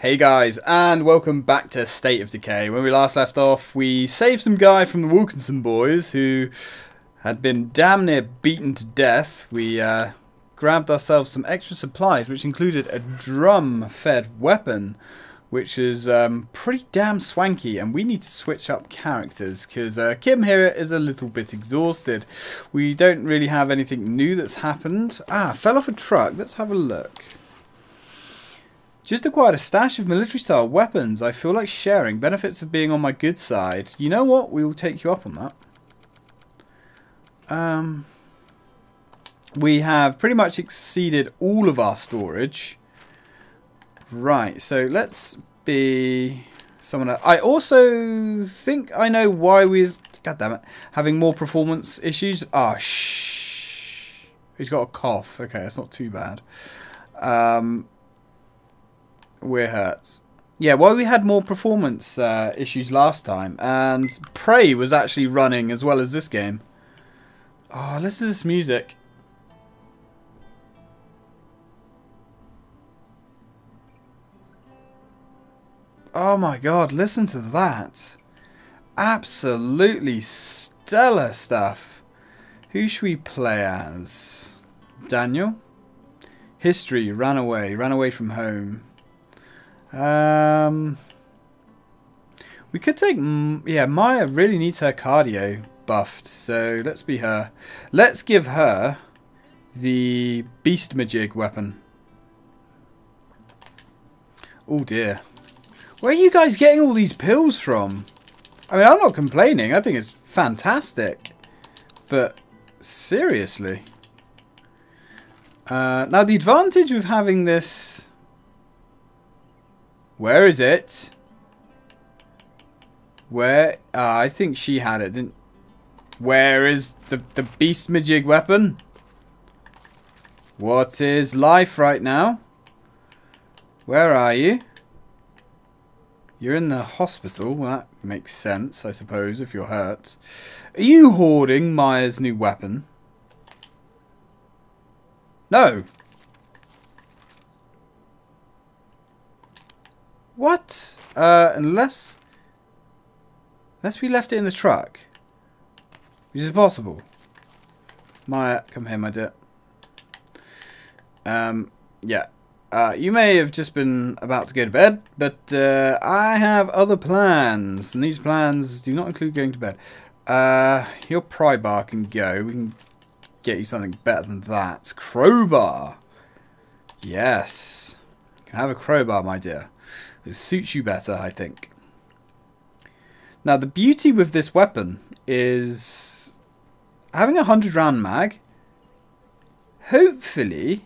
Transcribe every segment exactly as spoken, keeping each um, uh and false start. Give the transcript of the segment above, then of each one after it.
Hey guys, and welcome back to State of Decay. When we last left off, we saved some guy from the Wilkinson boys who had been damn near beaten to death. We uh, grabbed ourselves some extra supplies, which included a drum-fed weapon, which is um, pretty damn swanky, and we need to switch up characters, because uh, Kim here is a little bit exhausted. We don't really have anything new that's happened. Ah, fell off a truck. Let's have a look. Just acquired a stash of military-style weapons. I feel like sharing. Benefits of being on my good side. You know what? We will take you up on that. Um, we have pretty much exceeded all of our storage. Right, so let's be someone else. I also think I know why we... God damn it. Having more performance issues. Ah, oh, shh. He's got a cough. Okay, that's not too bad. Um... We're hurt. Yeah, well, we had more performance uh, issues last time, and Prey was actually running as well as this game. Oh, listen to this music. Oh my god, listen to that. Absolutely stellar stuff. Who should we play as? Daniel? History, ran away, ran away from home. Um, we could take, yeah, Maya really needs her cardio buffed, so let's be her. Let's give her the beast majig weapon. Oh dear. Where are you guys getting all these pills from? I mean, I'm not complaining. I think it's fantastic. But seriously. Uh, now the advantage of having this... Where is it? Where? Uh, I think she had it, didn't... Where is the, the beast majig weapon? What is life right now? Where are you? You're in the hospital. Well, that makes sense, I suppose, if you're hurt. Are you hoarding Maya's new weapon? No. What? Uh, unless... Unless we left it in the truck. Which is possible. Maya, come here, my dear. Um, yeah. Uh, you may have just been about to go to bed, but uh, I have other plans. And these plans do not include going to bed. Uh, your pry bar can go. We can get you something better than that. Crowbar. Yes. You can have a crowbar, my dear. It suits you better, I think. Now, the beauty with this weapon is having a hundred round mag hopefully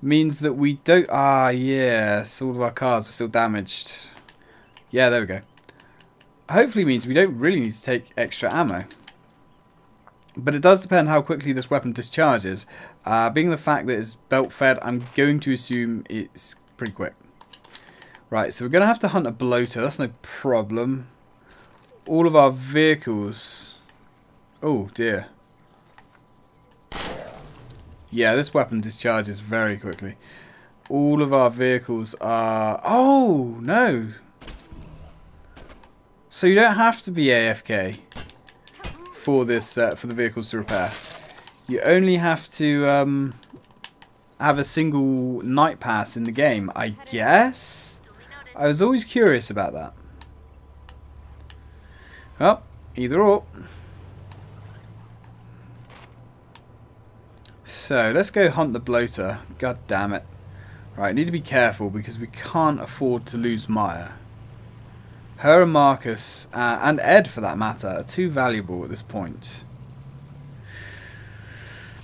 means that we don't... Ah, yes, all of our cards are still damaged. Yeah, there we go. Hopefully means we don't really need to take extra ammo. But it does depend how quickly this weapon discharges. Uh, being the fact that it's belt-fed, I'm going to assume it's pretty quick. Right, so we're going to have to hunt a bloater. That's no problem. All of our vehicles... Oh, dear. Yeah, this weapon discharges very quickly. All of our vehicles are... Oh, no. So you don't have to be A F K for this uh, for the vehicles to repair. You only have to um, have a single night pass in the game, I guess? I was always curious about that. Well, either or. So, let's go hunt the bloater. God damn it. Right, need to be careful because we can't afford to lose Maya. Her and Marcus, uh, and Ed for that matter, are too valuable at this point.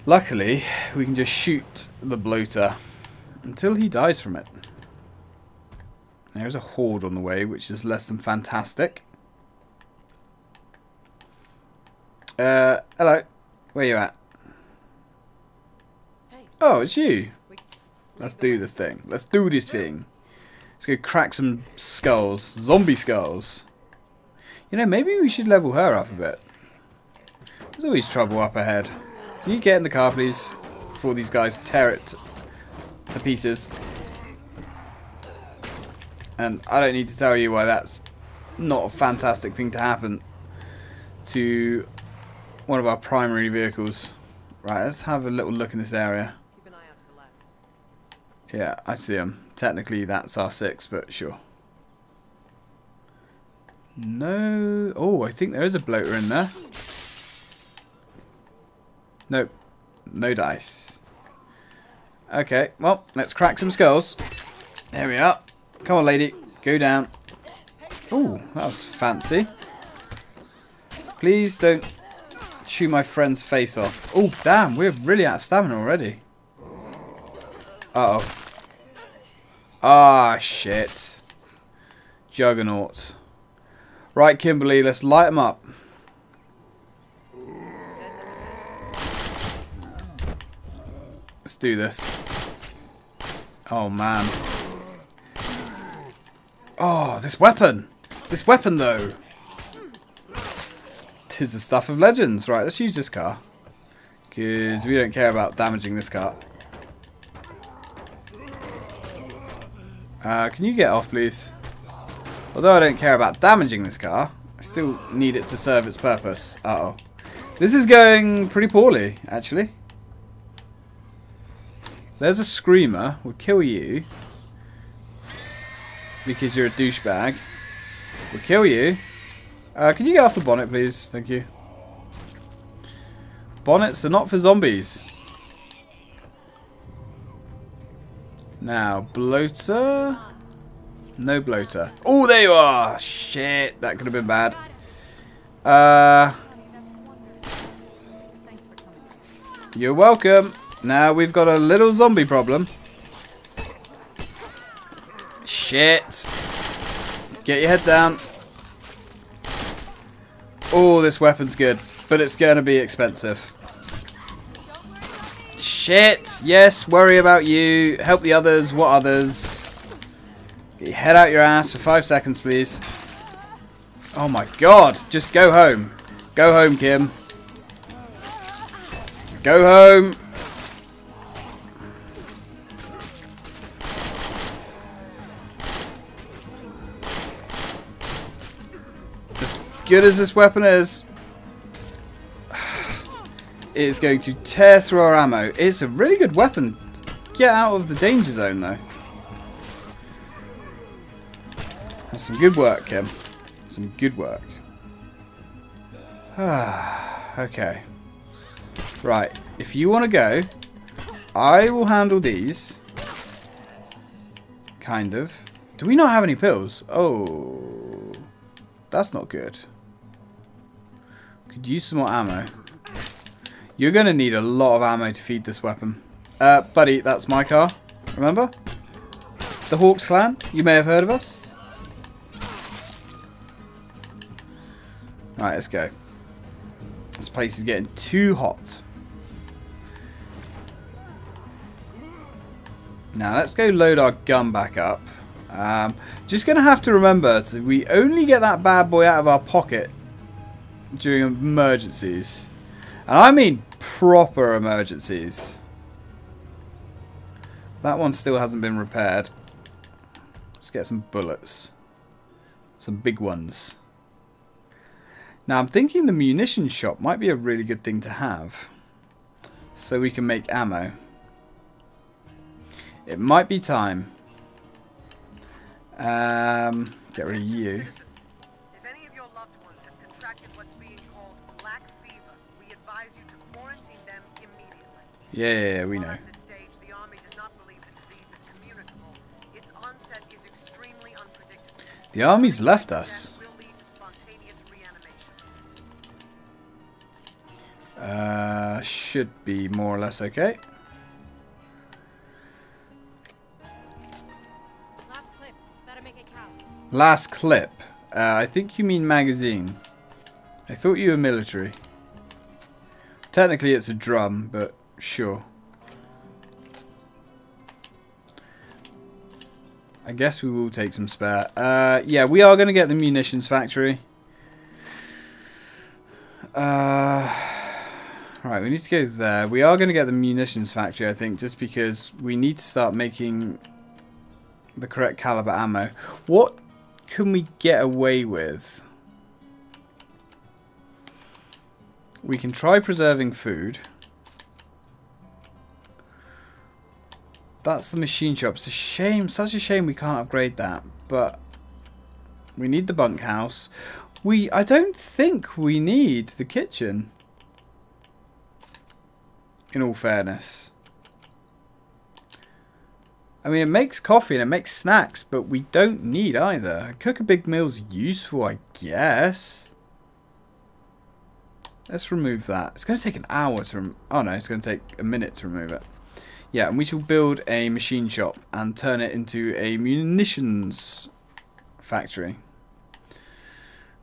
Luckily, we can just shoot the bloater until he dies from it. There's a horde on the way, which is less than fantastic. Uh, hello. Where you at? Hey. Oh, it's you. Let's do this thing. Let's do this thing. Let's go crack some skulls. Zombie skulls. You know, maybe we should level her up a bit. There's always trouble up ahead. Can you get in the car, please? Before these guys tear it to pieces. and I don't need to tell you why that's not a fantastic thing to happen to one of our primary vehicles. Right, let's have a little look in this area. Keep an eye out to the left. Yeah, I see them. Technically that's R six, but sure. No. Oh, I think there is a bloater in there. Nope. No dice. Okay, well, let's crack some skulls. There we are. Come on, lady. Go down. Oh, that was fancy. Please don't chew my friend's face off. Oh, damn. We're really out of stamina already. Uh-oh. Ah, shit. Juggernaut. Right, Kimberly, let's light him up. Let's do this. Oh, man. Oh, this weapon. This weapon, though. Tis the stuff of legends. Right, let's use this car. Because we don't care about damaging this car. Uh, can you get off, please? Although I don't care about damaging this car, I still need it to serve its purpose. Uh-oh. This is going pretty poorly, actually. There's a screamer. We'll kill you. Because you're a douchebag. We'll kill you. Uh, can you get off the bonnet, please? Thank you. Bonnets are not for zombies. Now, bloater... No bloater. Oh, there you are! Shit, that could have been bad. Uh, you're welcome. Now we've got a little zombie problem. Shit. Get your head down. Oh, this weapon's good, but it's going to be expensive. Shit. Yes, worry about you. Help the others. What others? Head out your ass for five seconds, please. Oh my god. Just go home. Go home, Kim. Go home. As good as this weapon is, it is going to tear through our ammo. It's a really good weapon. Get out of the danger zone, though. That's some good work, Kim. Some good work. Okay. Right. If you want to go, I will handle these. Kind of. Do we not have any pills? Oh. That's not good. Could use some more ammo. You're going to need a lot of ammo to feed this weapon. Uh, buddy, that's my car. Remember? The Hawks Clan. You may have heard of us. Alright, let's go. This place is getting too hot. Now, let's go load our gun back up. Um, just going to have to remember, so we only get that bad boy out of our pocket during emergencies. And I mean proper emergencies. That one still hasn't been repaired. Let's get some bullets. Some big ones. Now, I'm thinking the munition shop might be a really good thing to have. So we can make ammo. It might be time. Um, get rid of you. If any of your loved ones have contracted what's being called black fever, we advise you to quarantine them immediately. Yeah, yeah, yeah, we know. At this stage, the army does not believe the disease is communicable. Its onset is extremely unpredictable. The army's left us. Uh, should be more or less okay. Last clip. Better make it count. Last clip. Uh, I think you mean magazine. I thought you were military. Technically it's a drum, but sure. I guess we will take some spare. Uh, yeah, we are going to get the munitions factory. Uh... Right, we need to go there. We are going to get the munitions factory, I think, just because we need to start making the correct caliber ammo. What can we get away with? We can try preserving food. That's the machine shop. It's a shame, such a shame we can't upgrade that, but we need the bunkhouse. We, I don't think we need the kitchen, in all fairness. I mean, it makes coffee and it makes snacks, but we don't need either. A cook a big meal's useful, I guess. Let's remove that. It's going to take an hour to rem- oh no, it's going to take a minute to remove it. Yeah, and we shall build a machine shop and turn it into a munitions factory.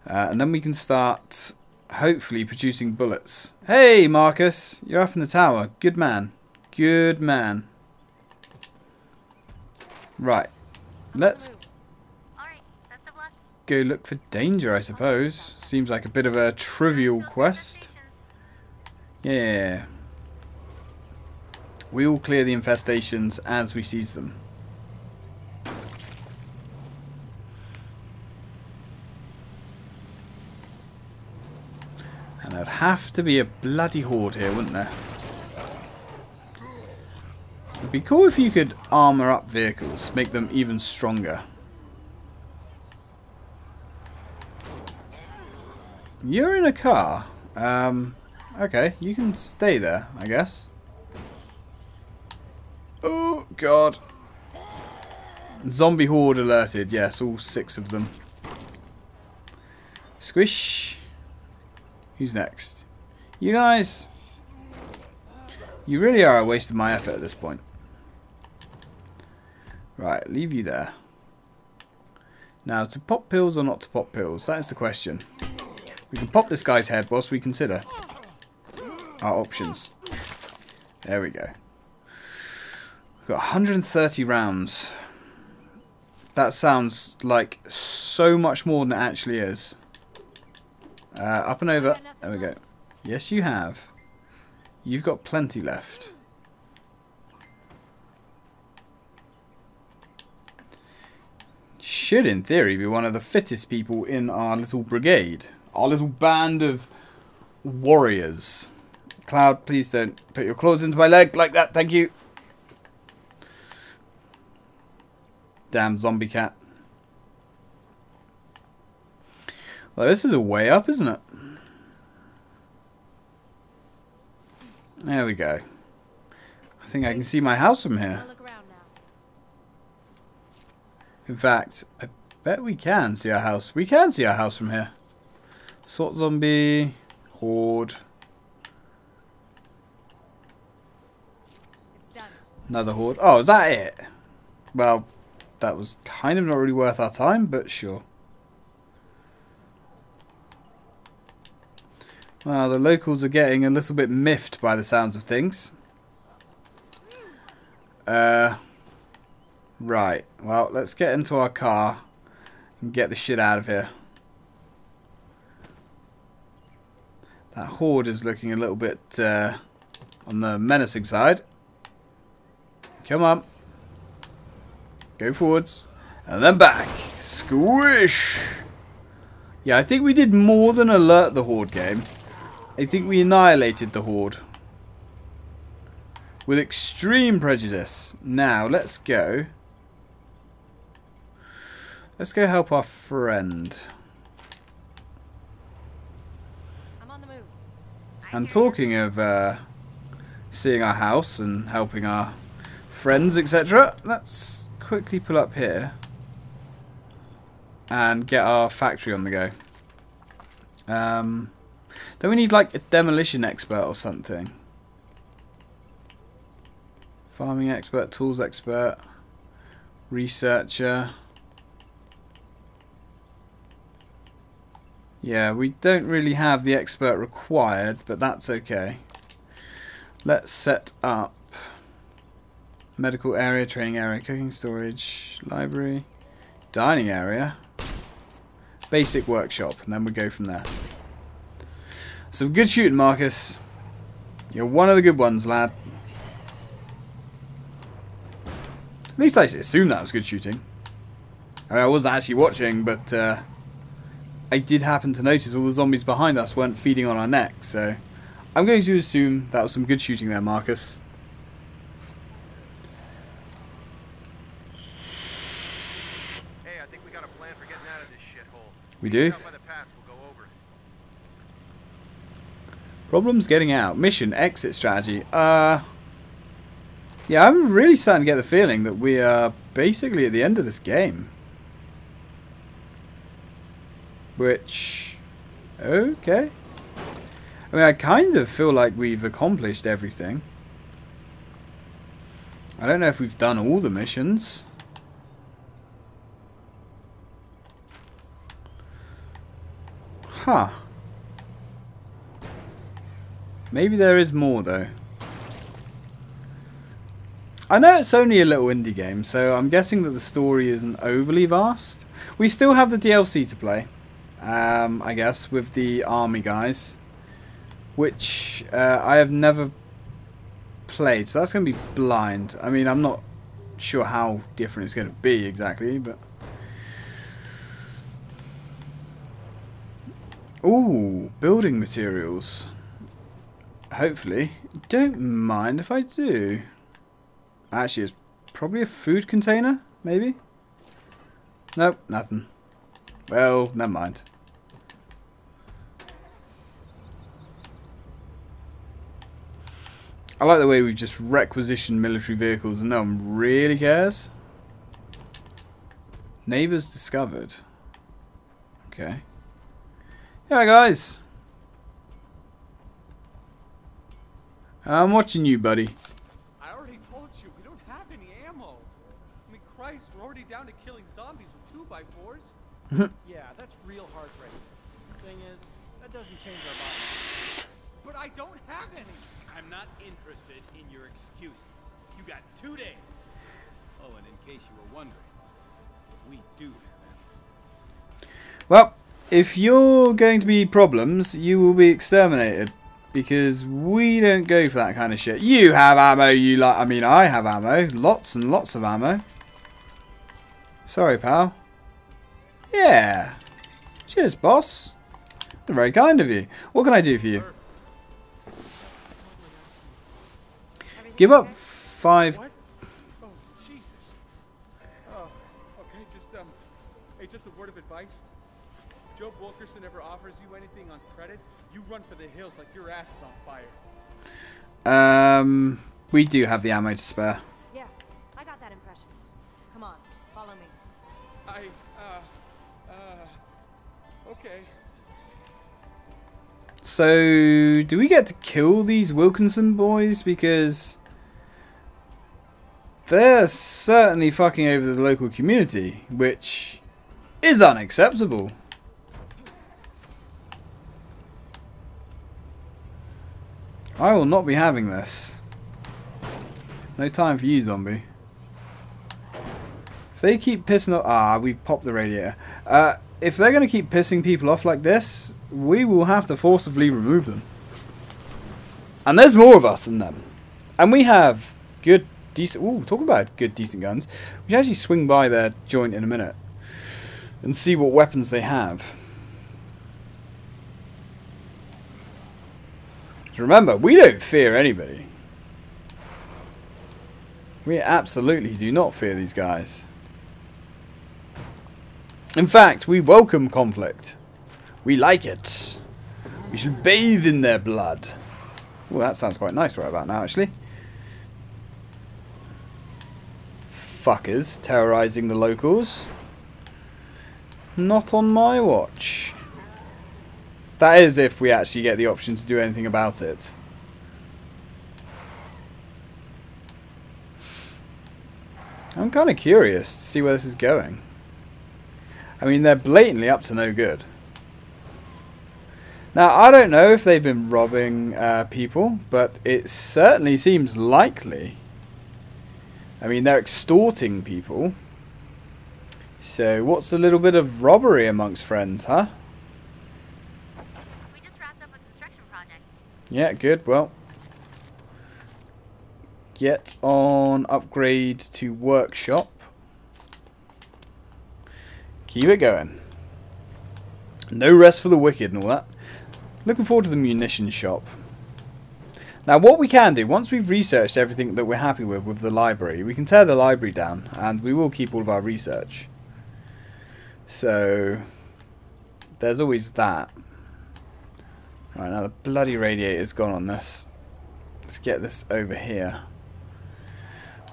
Uh, and then we can start, hopefully, producing bullets. Hey, Marcus! You're up in the tower. Good man. Good man. Right, let's go look for danger, I suppose. Seems like a bit of a trivial quest. Yeah. We will clear the infestations as we seize them. And there'd have to be a bloody horde here, wouldn't there? It'd be cool if you could armour up vehicles, make them even stronger. You're in a car. Um, okay, you can stay there, I guess. Oh, God. Zombie horde alerted. Yes, all six of them. Squish. Who's next? You guys. You really are a waste of my effort at this point. Right, leave you there. Now, to pop pills or not to pop pills? That is the question. We can pop this guy's head whilst we consider our options. There we go. We've got one hundred thirty rounds. That sounds like so much more than it actually is. Uh, up and over. There we go. Yes, you have. You've got plenty left. Should, in theory, be one of the fittest people in our little brigade. Our little band of warriors. Cloud, please don't put your claws into my leg like that. Thank you. Damn zombie cat. Well, this is a way up, isn't it? There we go. I think I can see my house from here. In fact, I bet we can see our house. We can see our house from here. Swat zombie. Horde. Another horde. Oh, is that it? Well, that was kind of not really worth our time, but sure. Well, the locals are getting a little bit miffed by the sounds of things. Uh, right. Well, let's get into our car and get the shit out of here. That horde is looking a little bit uh, on the menacing side. Come on. Go forwards. And then back. Squish! Yeah, I think we did more than alert the horde game. I think we annihilated the horde. With extreme prejudice. Now, let's go. Let's go help our friend. I'm on the move. And talking of uh, seeing our house and helping our friends, et cetera, let's quickly pull up here and get our factory on the go. Um... Don't we need like a demolition expert or something? Farming expert, tools expert, researcher. Yeah, we don't really have the expert required, but that's okay. Let's set up medical area, training area, cooking, storage, library, dining area, basic workshop, and then we go from there. Some good shooting, Marcus. You're one of the good ones, lad. At least I assumed that was good shooting. I mean, I wasn't actually watching, but uh, I did happen to notice all the zombies behind us weren't feeding on our neck, so I'm going to assume that was some good shooting there, Marcus. Hey, I think we got a plan for getting out of this shithole. We do? Problems getting out. Mission, exit strategy. Uh, yeah, I'm really starting to get the feeling that we are basically at the end of this game. Which, okay. I mean, I kind of feel like we've accomplished everything. I don't know if we've done all the missions. Huh. Maybe there is more, though. I know it's only a little indie game, so I'm guessing that the story isn't overly vast. We still have the D L C to play, um, I guess, with the army guys, which uh, I have never played, so that's going to be blind. I mean, I'm not sure how different it's going to be exactly, but... Ooh, building materials. Hopefully. Don't mind if I do. Actually, it's probably a food container, maybe? Nope, nothing. Well, never mind. I like the way we've just requisitioned military vehicles and no one really cares. Neighbours discovered. Okay. Yeah, guys. I'm watching you, buddy. I already told you, we don't have any ammo. I mean, Christ, we're already down to killing zombies with two by fours. Yeah, that's real heartbreaking. The thing is, that doesn't change our minds. But I don't have any. I'm not interested in your excuses. You got two days. Oh, and in case you were wondering, we do have ammo. Well, if you're going to be problems, you will be exterminated. Because we don't go for that kind of shit. You have ammo, you like. I mean, I have ammo. Lots and lots of ammo. Sorry, pal. Yeah. Cheers, boss. Been very kind of you. What can I do for you? Give up five. What? Oh, Jesus. Oh, okay. Just, um, hey, just a word of advice. Joe Wilkerson ever offers you anything on credit, you run for the hills like your ass is on fire. Um, we do have the ammo to spare. Yeah, I got that impression. Come on, follow me. I, uh, uh, okay. So, do we get to kill these Wilkinson boys? Because they're certainly fucking over the local community, which is unacceptable. I will not be having this. No time for you, zombie. If they keep pissing off... Ah, we've popped the radiator. Uh, if they're going to keep pissing people off like this, we will have to forcibly remove them. And there's more of us than them. And we have good, decent... Ooh, talk about good, decent guns. We should actually swing by their joint in a minute and see what weapons they have. Remember, we don't fear anybody. We absolutely do not fear these guys. In fact, we welcome conflict. We like it. We shall bathe in their blood. Well, that sounds quite nice right about now, actually. Fuckers terrorizing the locals. Not on my watch. That is if we actually get the option to do anything about it. I'm kind of curious to see where this is going. I mean, they're blatantly up to no good. Now, I don't know if they've been robbing uh, people, but it certainly seems likely. I mean, they're extorting people. So, what's a little bit of robbery amongst friends, huh? Yeah, good. Well, Get on upgrade to workshop. Keep it going. No rest for the wicked and all that. Looking forward to the munition shop. Now what we can do, once we've researched everything that we're happy with with the library, we can tear the library down and we will keep all of our research. So there's always that. Right, now the bloody radiator's gone on this. Let's get this over here.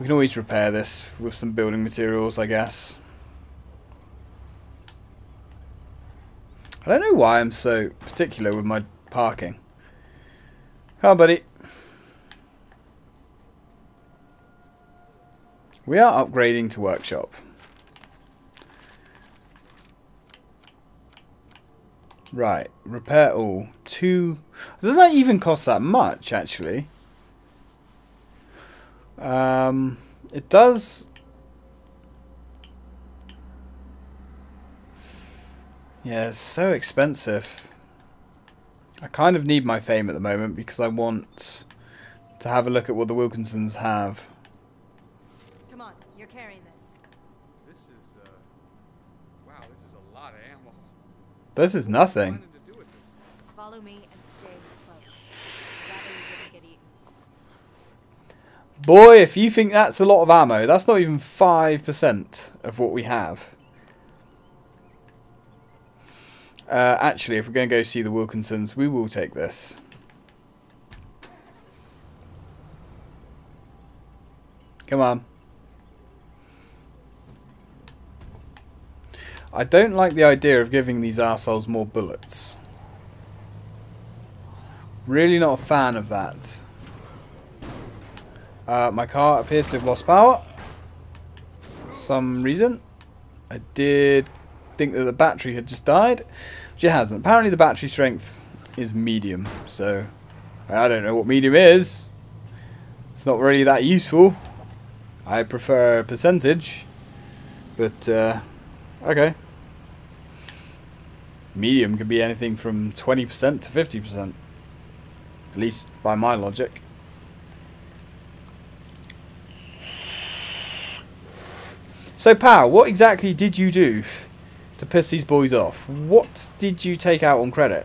We can always repair this with some building materials, I guess. I don't know why I'm so particular with my parking. Come on, buddy. We are upgrading to workshop. Right, repair all. Two. Doesn't that even cost that much, actually? Um, it does. Yeah, it's so expensive. I kind of need my fame at the moment because I want to have a look at what the Wilkinsons have. Come on, you're carrying this. This is uh, wow, this is a lot of ammo. This is nothing. Just follow me and stay close. Get eaten. Boy, if you think that's a lot of ammo, that's not even five percent of what we have. Uh, actually, if we're going to go see the Wilkinsons, we will take this. Come on. I don't like the idea of giving these arseholes more bullets. Really not a fan of that. Uh, my car appears to have lost power. For some reason. I did... think that the battery had just died, which it hasn't. Apparently the battery strength is medium, so I don't know what medium is. It's not really that useful. I prefer percentage, but uh, okay. Medium can be anything from twenty percent to fifty percent, at least by my logic. So pal, what exactly did you do to piss these boys off? What did you take out on credit?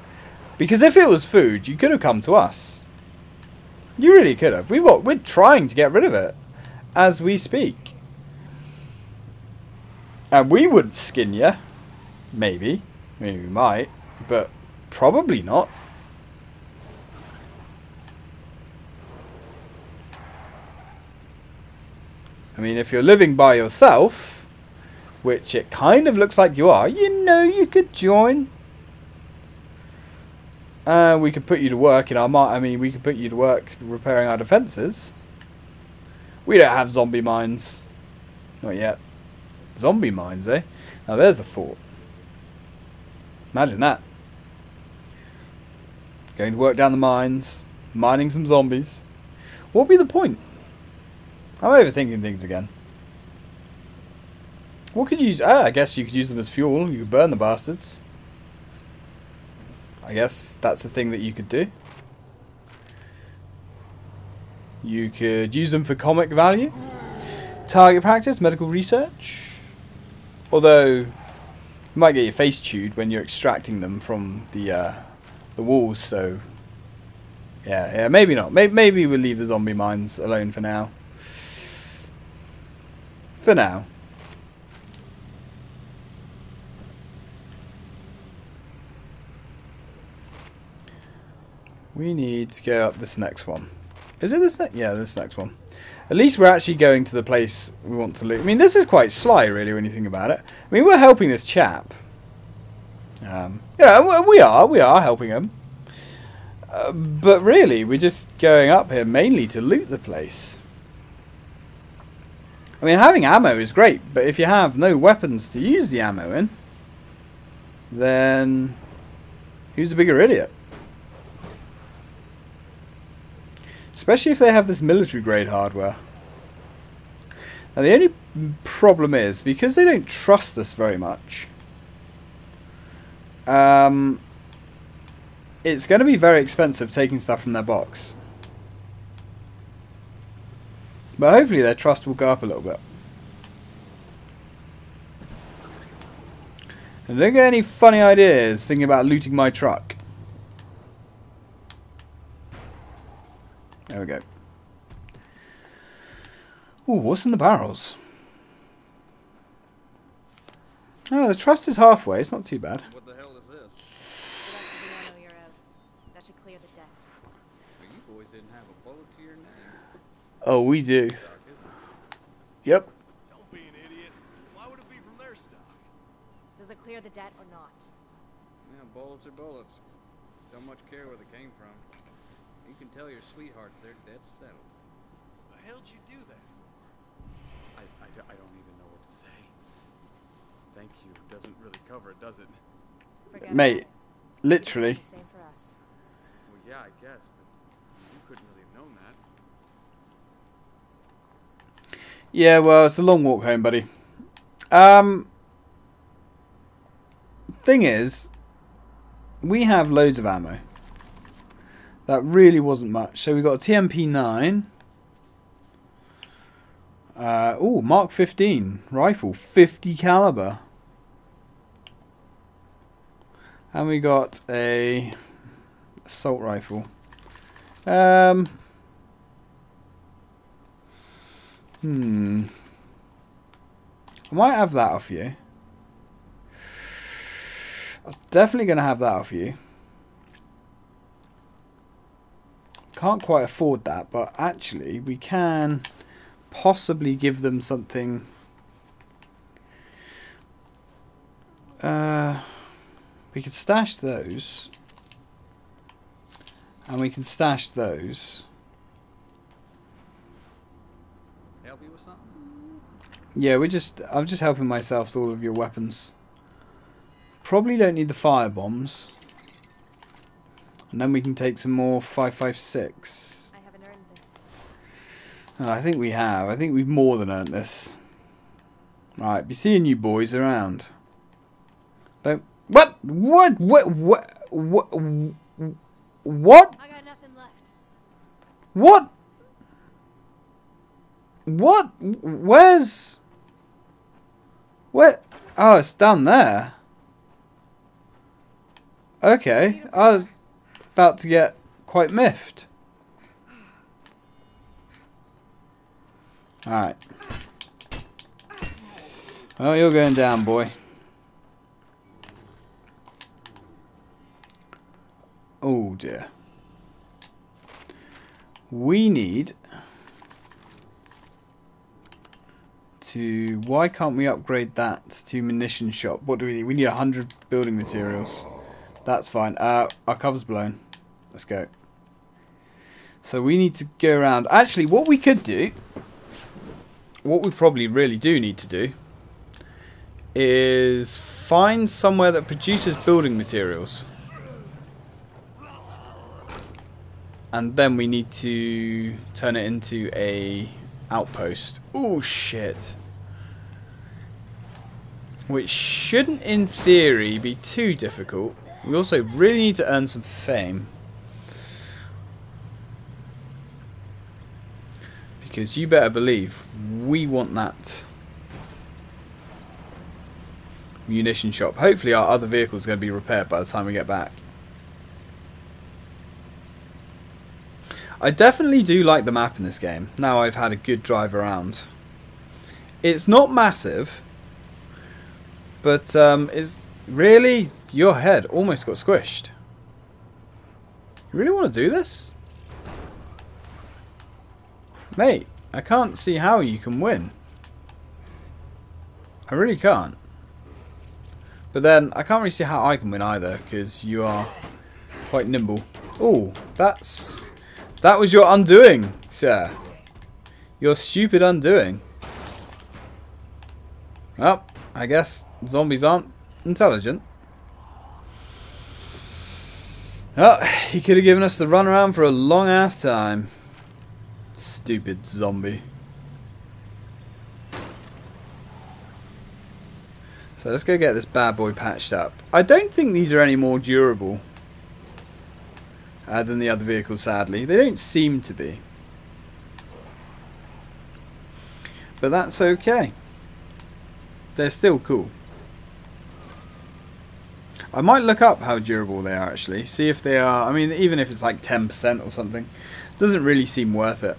Because if it was food, you could have come to us. You really could have. We've got, we're trying to get rid of it as we speak. And we would skin you. Maybe. Maybe we might. But probably not. I mean, if you're living by yourself, which it kind of looks like you are, you know, you could join. Uh, we could put you to work in our... I mean, we could put you to work repairing our defences. We don't have zombie mines. Not yet. Zombie mines, eh? Now, there's the thought. Imagine that. Going to work down the mines. Mining some zombies. What would be the point? I'm overthinking things again. What could you use? Ah, I guess you could use them as fuel. You could burn the bastards. I guess that's a thing that you could do. You could use them for comic value. Target practice, medical research. Although, you might get your face chewed when you're extracting them from the uh, the walls, so... Yeah, yeah, maybe not. Maybe, maybe we'll leave the zombie mines alone for now. For now. We need to go up this next one. Is it this next? Yeah, this next one. At least we're actually going to the place we want to loot. I mean, this is quite sly, really, when you think about it. I mean, we're helping this chap. Um, you know, we are. We are helping him. Uh, but really, we're just going up here mainly to loot the place. I mean, having ammo is great, but if you have no weapons to use the ammo in, then who's a bigger idiot? Especially if they have this military-grade hardware. Now, the only problem is, because they don't trust us very much, um, it's going to be very expensive taking stuff from their box. But hopefully their trust will go up a little bit. And don't get any funny ideas thinking about looting my truck. There we go. Ooh, what's in the barrels? Oh, the trust is halfway. It's not too bad. What the hell is this? That should clear the debt. You boys didn't have a bullet to your name. Oh, we do. Yep. Don't be an idiot. Why would it be from their stock? Does it clear the debt or not? Yeah, bullets are bullets. Don't much care where they came from. You can tell your sweethearts their debt's settled. The hell'd you do that for? I, I, I don't even know what to say. Thank you doesn't really cover it, does it? Forget Mate, it. Literally. Same for us. Well, yeah, I guess, but you couldn't really have known that. Yeah, well, it's a long walk home, buddy. Um, thing is, we have loads of ammo. That really wasn't much. So we got a T M P nine. Uh, oh, Mark fifteen rifle, fifty caliber. And we got a assault rifle. Um, hmm. I might have that off you. I'm definitely going to have that off you. Can't quite afford that, but actually we can possibly give them something. Uh, we could stash those, and we can stash those. Help you with something? Yeah, we're just. I'm just helping myself with all of your weapons. Probably don't need the fire bombs, and then we can take some more five five six. I think we have. I think we've more than earned this. Right, be seeing you boys around. Don't. What? What? What? What? What? What? I got nothing left. What? What? Where's? Where? Oh, it's down there. Okay, I was about to get quite miffed. Alright. Well, you're going down, boy. Oh dear. We need to... Why can't we upgrade that to munition shop? What do we need? We need one hundred building materials. That's fine. Uh, our cover's blown. Let's go. So we need to go around. Actually, what we could do... What we probably really do need to do is find somewhere that produces building materials. And then we need to turn it into a outpost. Oh shit. Which shouldn't in theory be too difficult. We also really need to earn some fame. Because you better believe we want that munition shop. Hopefully our other vehicle's going to be repaired by the time we get back. I definitely do like the map in this game. Now I've had a good drive around. It's not massive. But um, it's really... Your head almost got squished. You really want to do this? Mate, I can't see how you can win. I really can't. But then, I can't really see how I can win either, because you are quite nimble. Ooh, that's... That was your undoing, sir. Your stupid undoing. Well, I guess zombies aren't intelligent. Oh, he could have given us the runaround for a long-ass time. Stupid zombie. So let's go get this bad boy patched up. I don't think these are any more durable uh, than the other vehicles, sadly. They don't seem to be. But that's okay. They're still cool. I might look up how durable they are actually. See if they are, I mean, even if it's like ten percent or something. Doesn't really seem worth it.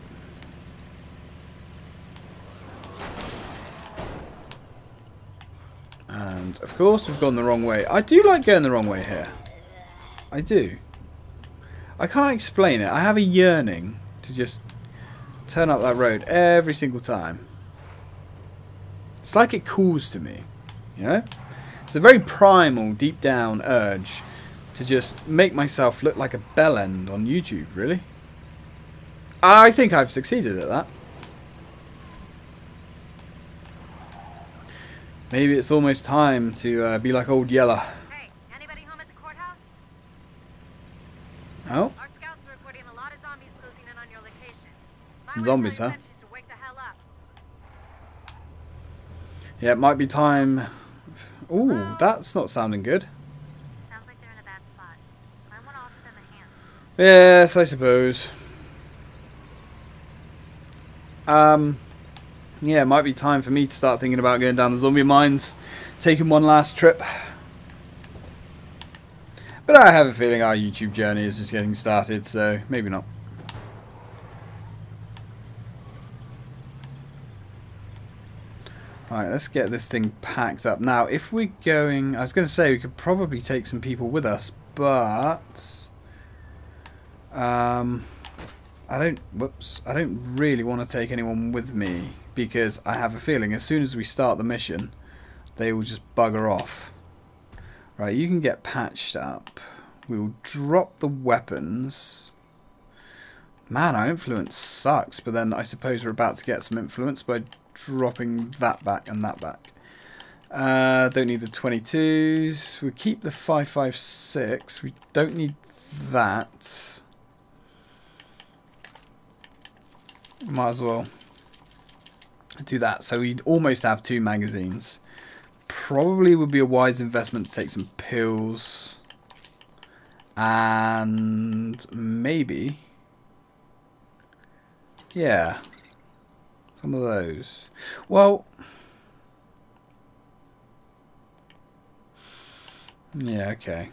And of course we've gone the wrong way. I do like going the wrong way here. I do. I can't explain it. I have a yearning to just turn up that road every single time. It's like it calls to me, you know? It's a very primal, deep down urge to just make myself look like a bellend on YouTube, really. I think I've succeeded at that. Maybe it's almost time to uh, be like old Yeller. Hey, anybody home at the courthouse? No. Our scouts are reporting a lot of zombies closing in on your location. Zombies, huh? Yeah, it might be time. Ooh, that's not sounding good. Sounds like they're in a bad spot. I want to offer them a hand. Yes, I suppose. Um, yeah, it might be time for me to start thinking about going down the zombie mines, taking one last trip. But I have a feeling our YouTube journey is just getting started, so maybe not. Alright, let's get this thing packed up. Now, if we're going... I was going to say we could probably take some people with us, but... Um, I don't... Whoops. I don't really want to take anyone with me, because I have a feeling as soon as we start the mission, they will just bugger off. Right, you can get patched up. We will drop the weapons. Man, our influence sucks, but then I suppose we're about to get some influence by... dropping that back and that back. Uh, don't need the twenty-twos. We keep the five five six. We don't need that. Might as well do that. So we'd almost have two magazines. Probably would be a wise investment to take some pills. And maybe... yeah... some of those. Well, yeah, okay,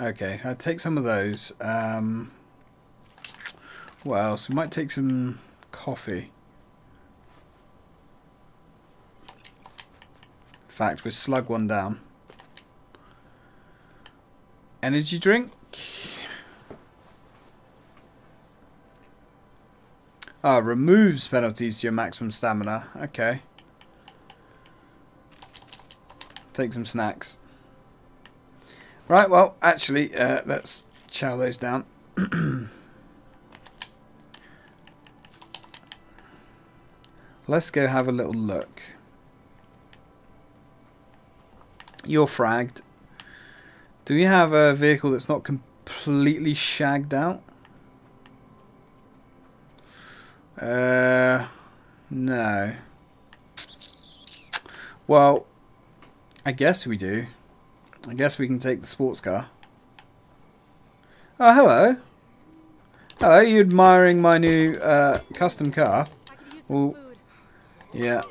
okay. I'll take some of those. Um, what else? We might take some coffee. In fact, we'll slug one down. Energy drink. Ah, removes penalties to your maximum stamina. Okay. Take some snacks. Right, well, actually, uh, let's chow those down. Let's go have a little look. You're fragged. Do we have a vehicle that's not completely shagged out? Uh, no. Well, I guess we do. I guess we can take the sports car. Oh, hello. Hello, are you admiring my new uh, custom car? I could use some well, food. Yeah,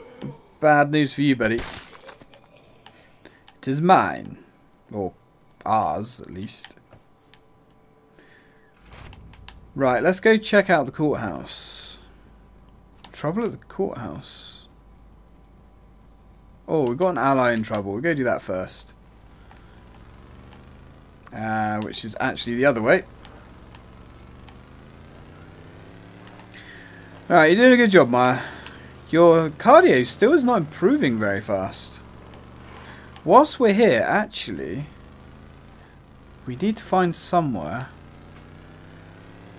bad news for you, buddy. It is mine. Or ours, at least. Right, let's go check out the courthouse. Trouble at the courthouse. Oh, we've got an ally in trouble. We'll go do that first. Uh, which is actually the other way. Alright, you're doing a good job, Maya. Your cardio still is not improving very fast. Whilst we're here, actually, we need to find somewhere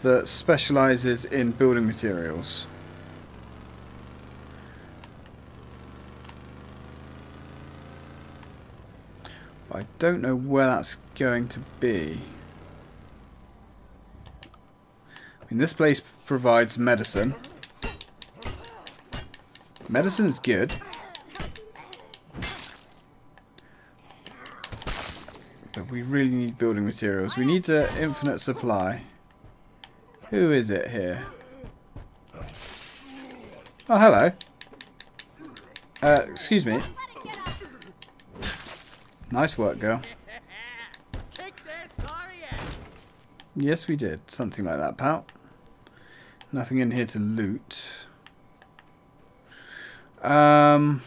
that specialises in building materials. I don't know where that's going to be. I mean, this place provides medicine. Medicine is good. But we really need building materials. We need an infinite supply. Who is it here? Oh, hello. Uh, excuse me. Nice work, girl. Yes, we did. Something like that, pal. Nothing in here to loot. Um...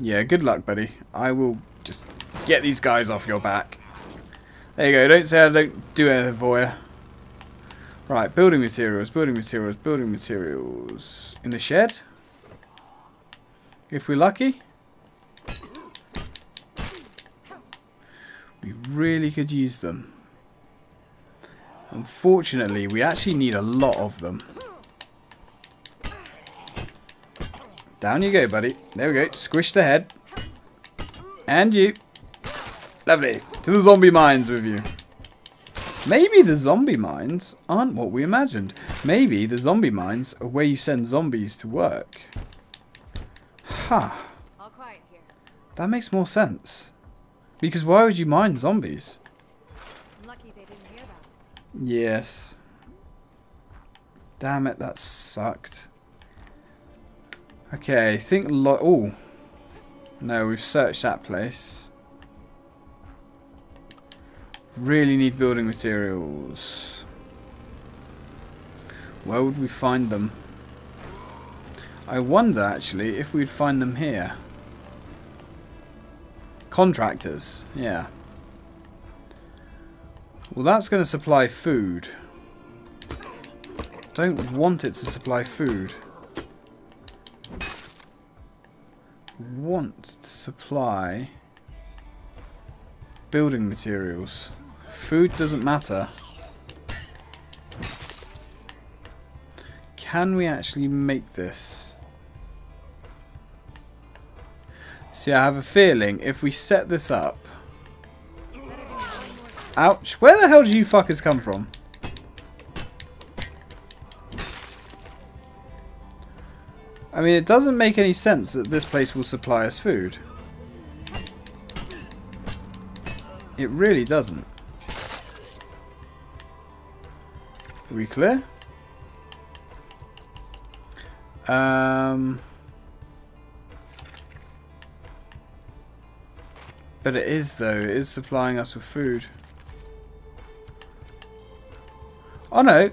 Yeah, good luck, buddy. I will just get these guys off your back. There you go. Don't say I don't do anything for you. Right, building materials, building materials, building materials. In the shed? If we're lucky. We really could use them. Unfortunately, we actually need a lot of them. Down you go, buddy. There we go. Squish the head. And you. Lovely. To the zombie mines with you. Maybe the zombie mines aren't what we imagined. Maybe the zombie mines are where you send zombies to work. Ha. Huh. That makes more sense. Because why would you mine zombies? Lucky they didn't hear that. Yes. Damn it, that sucked. Okay, think lo- oh. No, we've searched that place. Really need building materials. Where would we find them? I wonder, actually, if we'd find them here. Contractors, yeah. Well, that's going to supply food. Don't want it to supply food. Want to supply building materials. Food doesn't matter. Can we actually make this? See, I have a feeling if we set this up... Ouch! Where the hell do you fuckers come from? I mean, it doesn't make any sense that this place will supply us food. It really doesn't. Are we clear? Um, but it is, though. It is supplying us with food. Oh, no.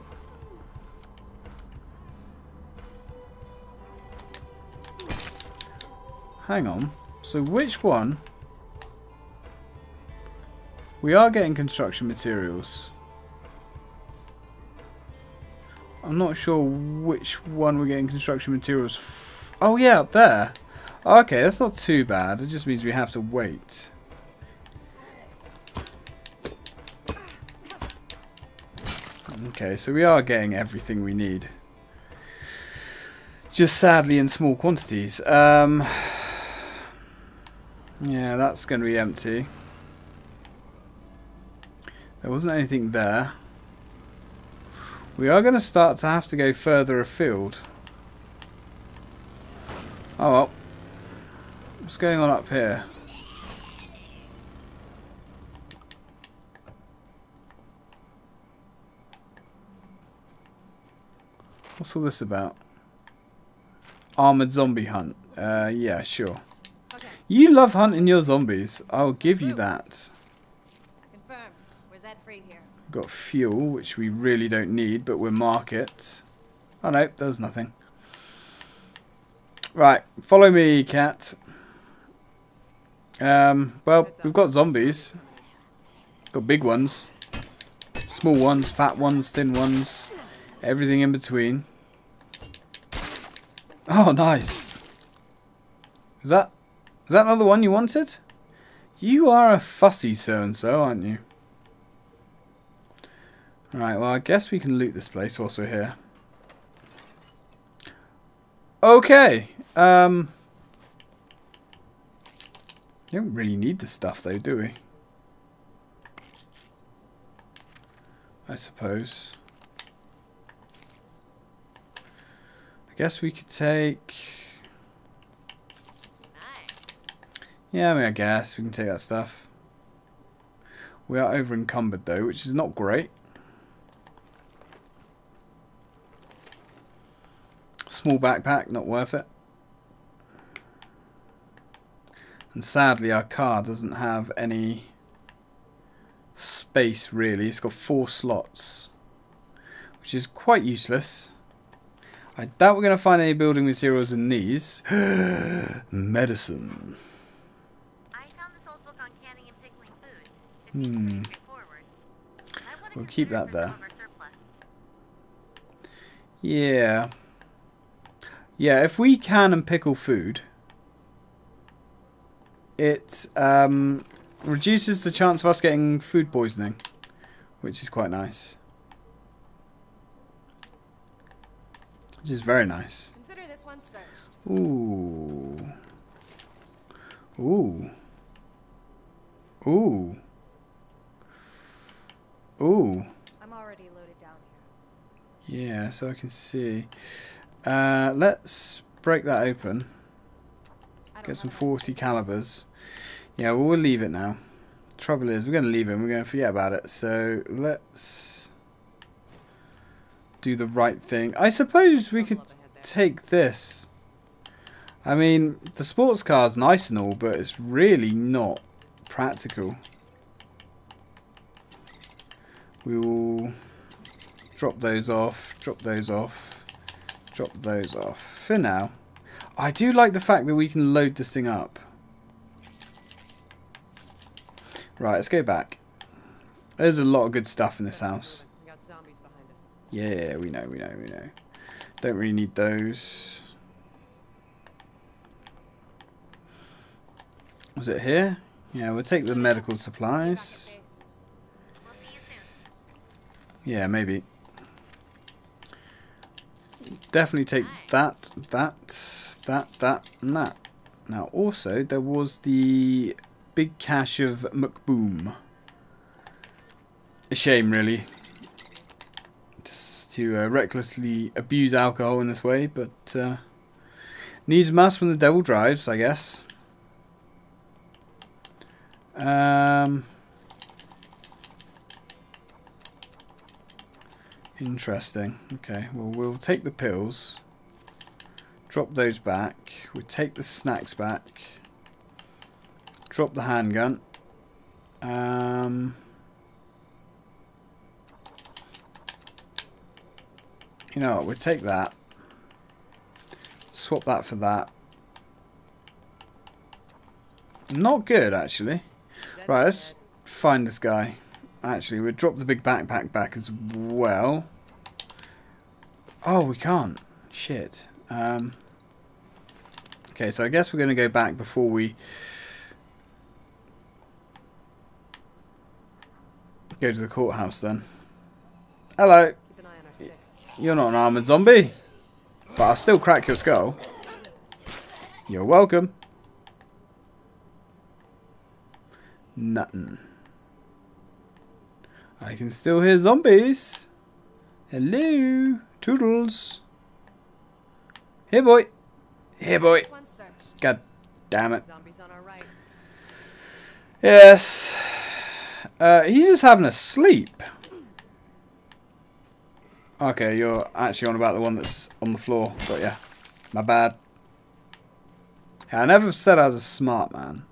Hang on. So which one? We are getting construction materials. I'm not sure which one we're getting construction materials f oh yeah, up there. Okay, that's not too bad. It just means we have to wait. Okay, so we are getting everything we need. Just sadly in small quantities. Um... Yeah, that's going to be empty. There wasn't anything there. We are going to start to have to go further afield. Oh well. What's going on up here? What's all this about? Armoured zombie hunt. Uh, yeah, sure. You love hunting your zombies. I'll give you that. Confirmed. Was that free here? Got fuel, which we really don't need, but we'll mark it. Oh no, there's nothing. Right, follow me, cat. Um, well, we've got zombies. Got big ones, small ones, fat ones, thin ones, everything in between. Oh, nice. Is that? Is that another one you wanted? You are a fussy so-and-so, aren't you? Right, well, I guess we can loot this place whilst we're here. Okay. Um, we don't really need this stuff, though, do we? I suppose. I guess we could take... Yeah, I mean, I guess we can take that stuff. We are over encumbered though, which is not great. Small backpack, not worth it. And sadly our car doesn't have any space really. It's got four slots, which is quite useless. I doubt we're going to find any building materials in these. Medicine. I found this old book on canning and pickling food. Hmm. We'll keep that there. Yeah. Yeah, if we can and pickle food, it um, reduces the chance of us getting food poisoning, which is quite nice. Which is very nice. Consider this one searched. Ooh. Ooh. Ooh. Ooh. I'm already loaded down here. Yeah, so I can see. Uh, let's break that open. Get some forty calibers. Yeah, well, we'll leave it now. Trouble is, we're going to leave it and we're going to forget about it. So let's do the right thing. I suppose we could take this. I mean, the sports car's nice and all, but it's really not practical. We will drop those off, drop those off, drop those off for now. I do like the fact that we can load this thing up. Right, let's go back. There's a lot of good stuff in this house. Yeah, we know, we know, we know. Don't really need those. Was it here? Yeah, we'll take the medical supplies. Yeah, maybe. Definitely take that, that, that, that, and that. Now, also, there was the big cache of McBoom. A shame, really, to uh, recklessly abuse alcohol in this way, but uh, needs must when the devil drives, I guess. Um, interesting. Okay, well, we'll take the pills, drop those back, we'll take the snacks back, drop the handgun. Um... You know what, we'll take that. Swap that for that. Not good, actually. Right, let's find this guy. Actually, we'll drop the big backpack back as well. Oh, we can't. Shit. Um, okay, so I guess we're going to go back before we go to the courthouse then. Hello. You're not an armoured zombie, but I'll still crack your skull. You're welcome. Nothing. I can still hear zombies. Hello, toodles. Here, boy. Here, boy. God damn it. Yes. Uh, he's just having a sleep. Okay, you're actually on about the one that's on the floor, but yeah, my bad. Yeah, I never said I was a smart man.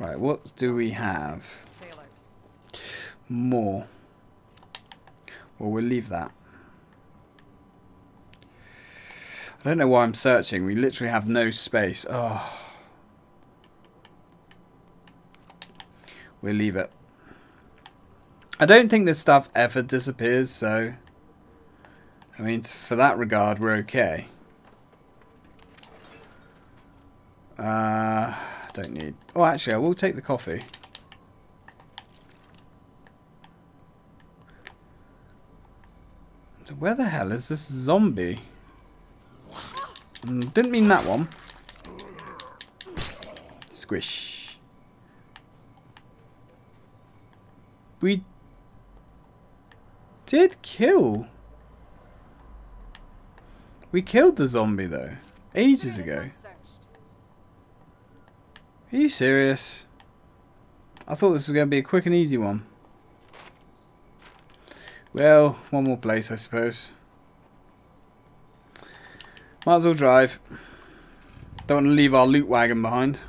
Right, what do we have? More. Well, we'll leave that. I don't know why I'm searching. We literally have no space. Oh. We'll leave it. I don't think this stuff ever disappears, so I mean, for that regard, we're okay. Uh, don't need. Oh, actually, I will take the coffee. So where the hell is this zombie? Mm, didn't mean that one. Squish. We did kill. We killed the zombie though, ages ago. Are you serious? I thought this was going to be a quick and easy one. Well, one more place, I suppose. Might as well drive. Don't want to leave our loot wagon behind.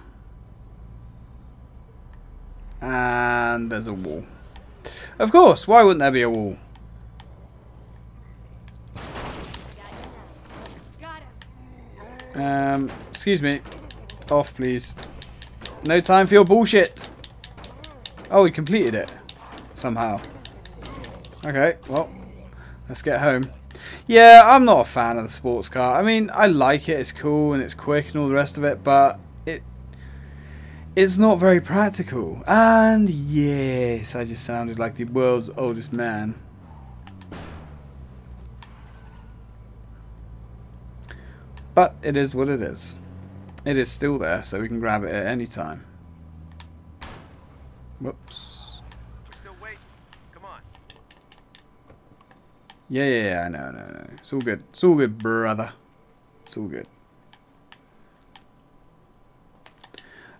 And there's a wall. Of course, why wouldn't there be a wall? Um, excuse me. Off, please. No time for your bullshit. Oh, we completed it. Somehow. Okay, well, let's get home. Yeah, I'm not a fan of the sports car. I mean, I like it. It's cool and it's quick and all the rest of it, but it it's not very practical. And yes, I just sounded like the world's oldest man. But it is what it is. It is still there, so we can grab it at any time. Whoops. We're still waiting. Come on. Yeah, yeah, yeah. I know, no, no. It's all good. It's all good, brother. It's all good.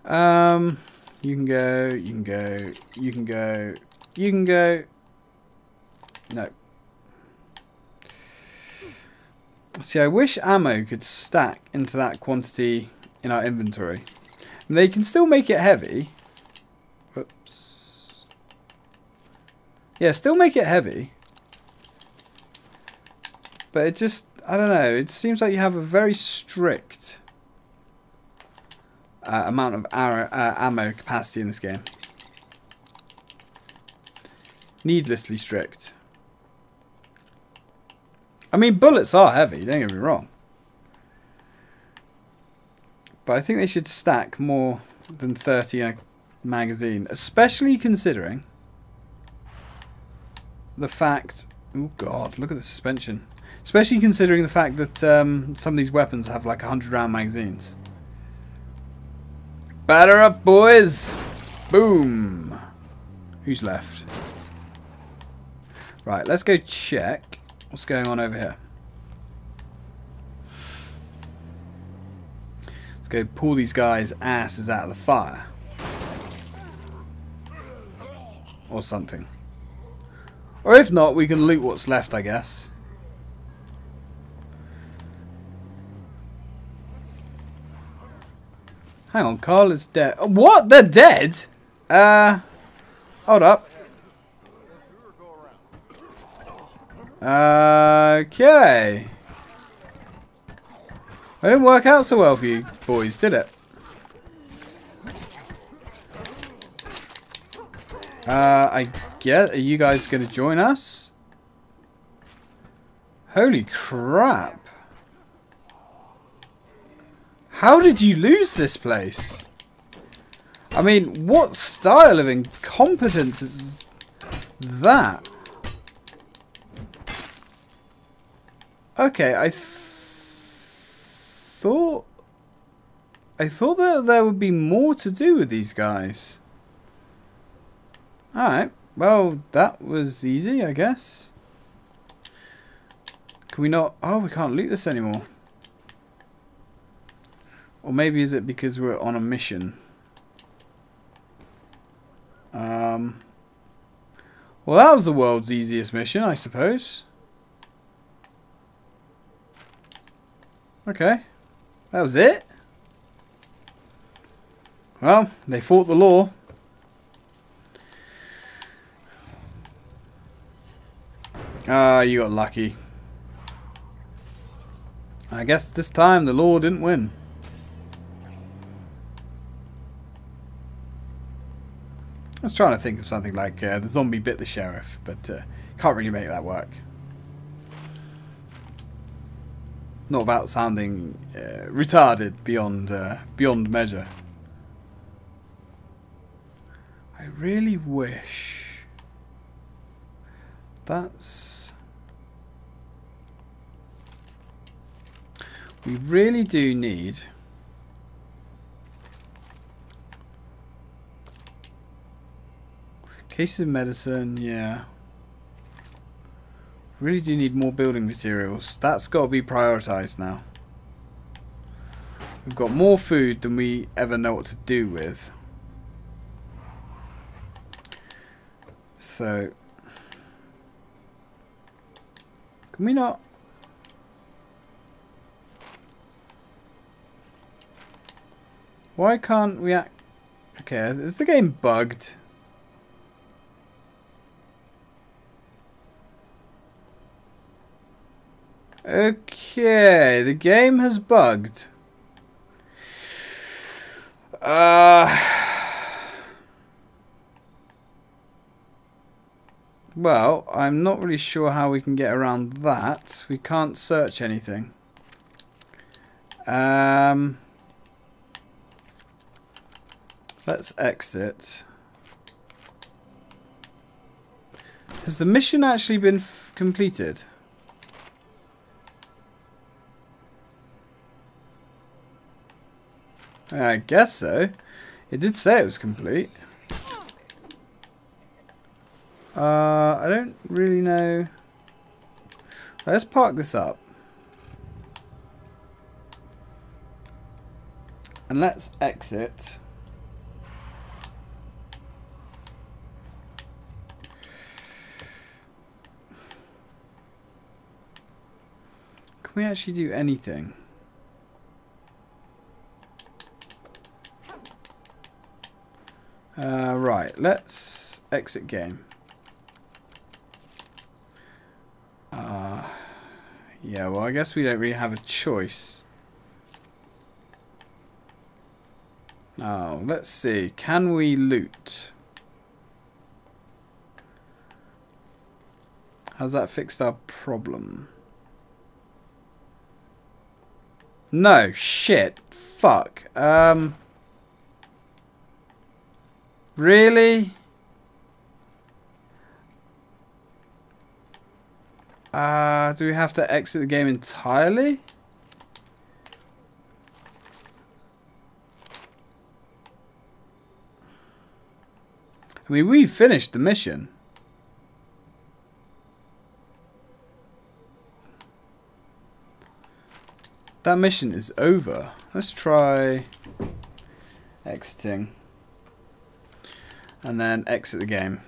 Um, you can go. You can go. You can go. You can go. No. See, I wish ammo could stack into that quantity in our inventory. And they can still make it heavy. Whoops. Yeah, still make it heavy. But it just, I don't know, it seems like you have a very strict uh, amount of arrow, uh, ammo capacity in this game. Needlessly strict. I mean, bullets are heavy, don't get me wrong. But I think they should stack more than thirty in a magazine. Especially considering the fact... Oh, God, look at the suspension. Especially considering the fact that um, some of these weapons have like one hundred round magazines. Batter up, boys! Boom! Who's left? Right, let's go check... What's going on over here? Let's go pull these guys' asses out of the fire. Or something. Or if not, we can loot what's left, I guess. Hang on, Carl is dead. Oh, what? They're dead? Uh, hold up. Okay. That didn't work out so well for you boys, did it? Uh, I guess... Are you guys going to join us? Holy crap. How did you lose this place? I mean, what style of incompetence is that? Okay, I th thought I thought that there would be more to do with these guys. Alright, well, that was easy, I guess. Can we not... Oh, we can't loot this anymore. Or maybe is it because we're on a mission? Um, well, that was the world's easiest mission, I suppose. Okay, that was it. Well, they fought the law. Ah, you got lucky. I guess this time the law didn't win. I was trying to think of something like uh, the zombie bit the sheriff, but uh, can't really make that work. Not about sounding uh, retarded beyond uh, beyond measure. I really wish that's... We really do need... Cases of medicine, yeah. Really do need more building materials. That's got to be prioritised now. We've got more food than we ever know what to do with. So, Can we not? Why can't we act? Okay, is the game bugged? Okay, the game has bugged. Uh, well, I'm not really sure how we can get around that. We can't search anything. Um, let's exit. Has the mission actually been f- completed? I guess so. It did say it was complete. Uh, I don't really know. Let's park this up. And let's exit. Can we actually do anything? Uh, right, let's exit game. Uh, yeah, well, I guess we don't really have a choice. Now, let's see. Can we loot? Has that fixed our problem? No, shit. Fuck. Um... Really? Uh, do we have to exit the game entirely? I mean, we finished the mission. That mission is over. Let's try exiting. And then exit the game.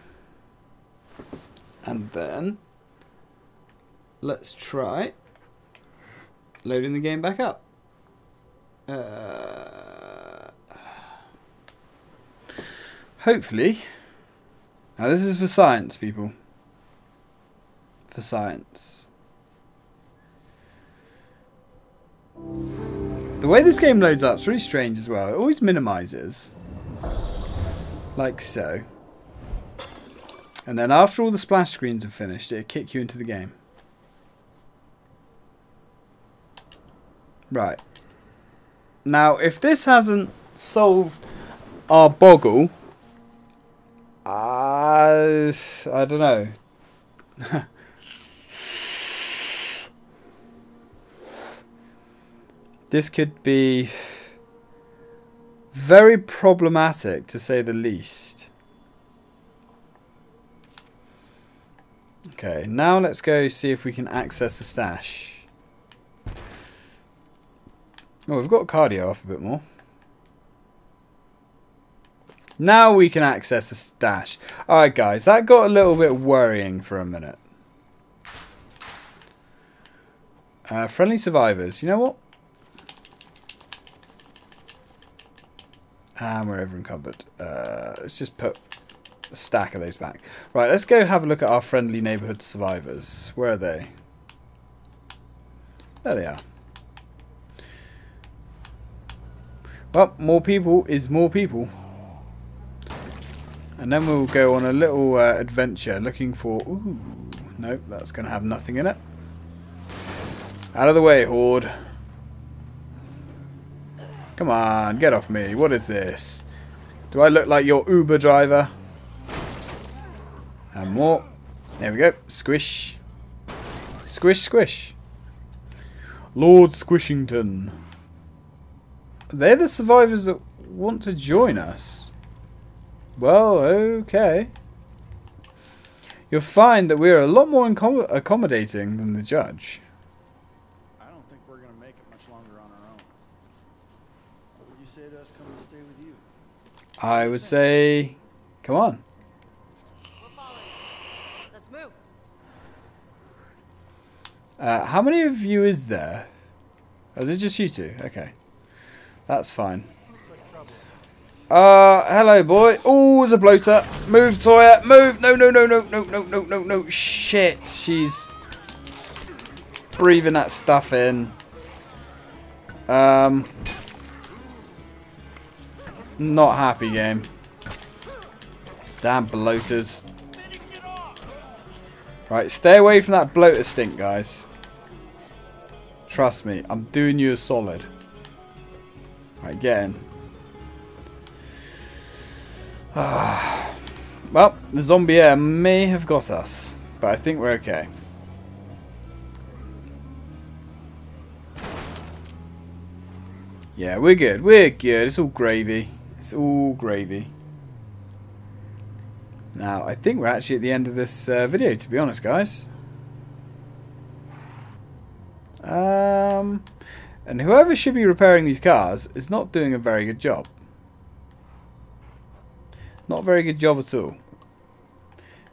And then let's try loading the game back up. Uh, hopefully. Now this is for science, people. For science. The way this game loads up is really strange as well. It always minimizes. Like so. And then after all the splash screens are finished, it'll kick you into the game. Right. Now, if this hasn't solved our boggle, I, I don't know. This could be very problematic, to say the least. Okay, now let's go see if we can access the stash. Oh, we've got cardio up a bit more. Now we can access the stash. Alright guys, that got a little bit worrying for a minute. Uh, friendly survivors, you know what? And we're over encumbered. Uh, let's just put a stack of those back. Right, let's go have a look at our friendly neighbourhood survivors. Where are they? There they are. Well, more people is more people. And then we'll go on a little uh, adventure looking for... Ooh, nope, that's going to have nothing in it. Out of the way, horde. Come on, get off me. What is this? Do I look like your Uber driver? And more. There we go. Squish. Squish, squish. Lord Squishington. They're the survivors that want to join us. Well, okay. You'll find that we're a lot more accommodating than the judge. I would say, come on. We'll follow. Let's move. Uh, how many of you is there? Oh, is it just you two? Okay. That's fine. Uh, hello, boy. Oh, there's a bloater. Move, Toya. Move. No, no, no, no, no, no, no, no, no. Shit. She's breathing that stuff in. Um, not happy, game. Damn bloaters. Right, stay away from that bloater stink, guys. Trust me, I'm doing you a solid. Right, get in. Ah. Well, the zombie air may have got us, but I think we're okay. Yeah, we're good. We're good. It's all gravy. It's all gravy. Now, I think we're actually at the end of this uh, video, to be honest, guys. Um, and whoever should be repairing these cars is not doing a very good job. Not a very good job at all.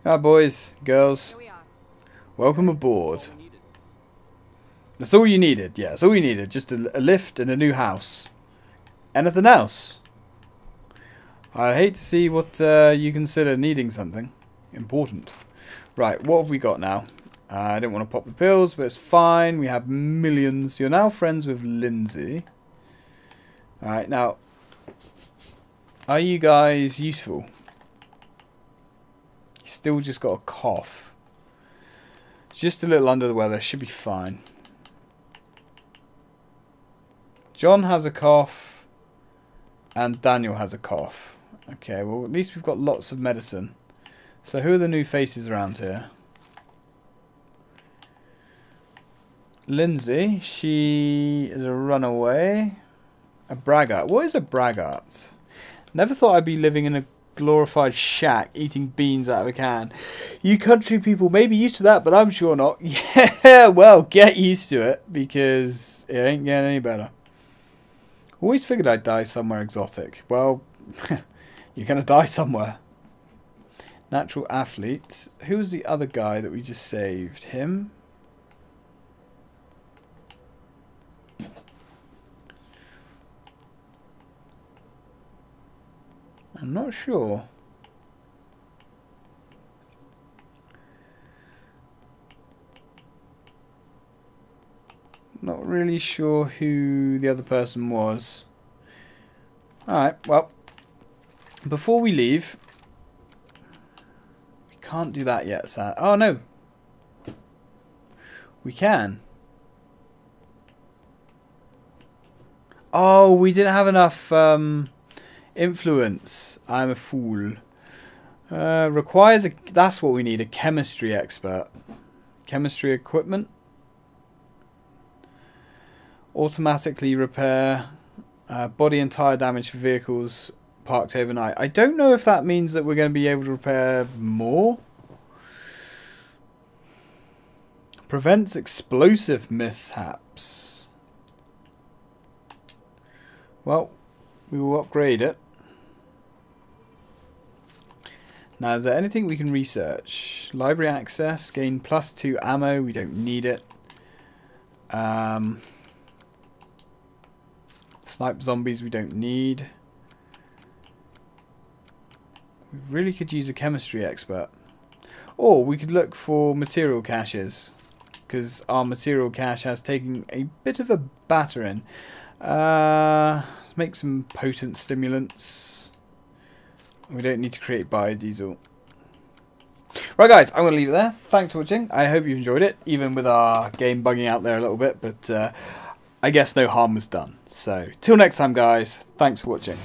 Alright, boys, girls, we welcome aboard. All that's all you needed, yeah, that's all you needed. Just a, a lift and a new house. Anything else? I hate to see what uh, you consider needing something important. Right, what have we got now? Uh, I don't want to pop the pills, but it's fine. We have millions. You're now friends with Lindsay. Alright, now, are you guys useful? Still just got a cough. Just a little under the weather. Should be fine. John has a cough. And Daniel has a cough. Okay, well, at least we've got lots of medicine. So who are the new faces around here? Lindsay, she is a runaway. A braggart. What is a braggart? Never thought I'd be living in a glorified shack eating beans out of a can. You country people may be used to that, but I'm sure not. Yeah, well, get used to it because it ain't getting any better. Always figured I'd die somewhere exotic. Well, you're going to die somewhere. Natural athlete. Who was the other guy that we just saved? Him? I'm not sure. Not really sure who the other person was. Alright, well, before we leave, we can't do that yet, Sam. Oh, no. We can. Oh, we didn't have enough um, influence. I'm a fool. Uh, requires a... That's what we need, a chemistry expert. Chemistry equipment. Automatically repair uh, body and tyre damage for vehicles parked overnight. I don't know if that means that we're going to be able to repair more. Prevents explosive mishaps. Well, we will upgrade it. Now, is there anything we can research? Library access, gain plus two ammo. We don't need it. Um, snipe zombies. We don't need. We really could use a chemistry expert. Or we could look for material caches. Because our material cache has taken a bit of a battering. Uh, let's make some potent stimulants. We don't need to create biodiesel. Right, guys, I'm going to leave it there. Thanks for watching. I hope you enjoyed it. Even with our game bugging out there a little bit. But uh, I guess no harm was done. So, till next time, guys. Thanks for watching.